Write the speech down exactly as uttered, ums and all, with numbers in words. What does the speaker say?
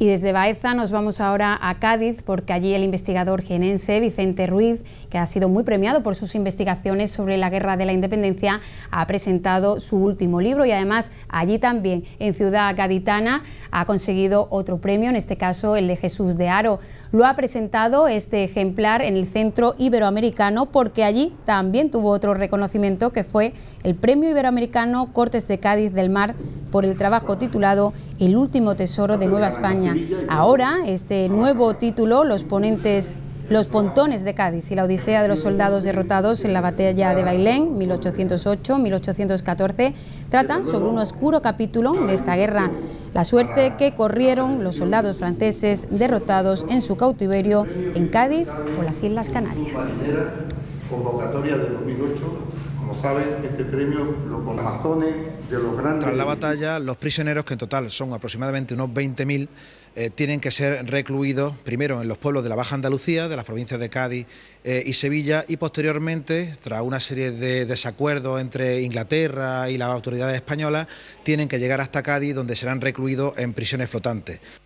Y desde Baeza nos vamos ahora a Cádiz, porque allí el investigador jienense Vicente Ruiz, que ha sido muy premiado por sus investigaciones sobre la Guerra de la Independencia, ha presentado su último libro y además allí también, en Ciudad Gaditana, ha conseguido otro premio, en este caso el de Jesús de Haro. Lo ha presentado este ejemplar en el Centro Iberoamericano porque allí también tuvo otro reconocimiento, que fue el Premio Iberoamericano Cortes de Cádiz del Mar por el trabajo titulado El último tesoro de Nueva España. Ahora, este nuevo título, los ponentes, los pontones de Cádiz y la odisea de los soldados derrotados en la Batalla de Bailén, mil ochocientos ocho a mil ochocientos catorce, trata sobre un oscuro capítulo de esta guerra, la suerte que corrieron los soldados franceses derrotados en su cautiverio en Cádiz o las Islas Canarias. Convocatoria de dos mil ocho, como saben, este premio lo corazones de los grandes. Tras la batalla, los prisioneros, que en total son aproximadamente unos veinte mil, eh, tienen que ser recluidos primero en los pueblos de la Baja Andalucía, de las provincias de Cádiz eh, y Sevilla, y posteriormente, tras una serie de desacuerdos entre Inglaterra y las autoridades españolas, tienen que llegar hasta Cádiz, donde serán recluidos en prisiones flotantes.